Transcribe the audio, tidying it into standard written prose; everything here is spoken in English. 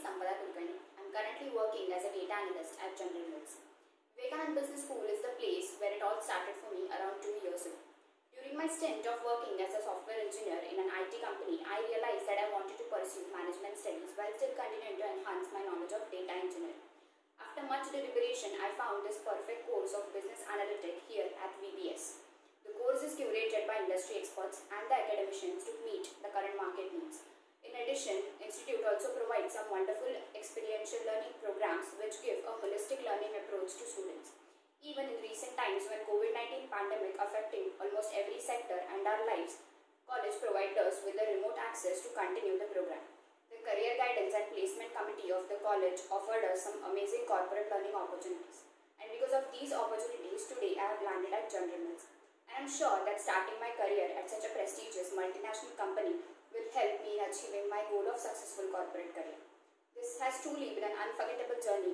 is Sambala Kulkarni. I am currently working as a data analyst at General Mills. Vivekanand Business School is the place where it all started for me around 2 years ago. During my stint of working as a software engineer in an IT company, I realized that I wanted to pursue management studies while still continuing to enhance my knowledge of data engineering. After much deliberation, I found this perfect course of business analytics here at VBS. The course is curated by industry experts and the academicians to meet the current market needs. In addition, Institute also provides some wonderful experiential learning programs which give a holistic learning approach to students. Even in recent times when COVID-19 pandemic affecting almost every sector and our lives, college provides us with the remote access to continue the program. The Career Guidance and Placement Committee of the college offered us some amazing corporate learning opportunities. And because of these opportunities, today I have landed at General Mills. I am sure that starting my career at such a prestigious multinational company will help me in achieving my goal of successful corporate career. This has truly been an unforgettable journey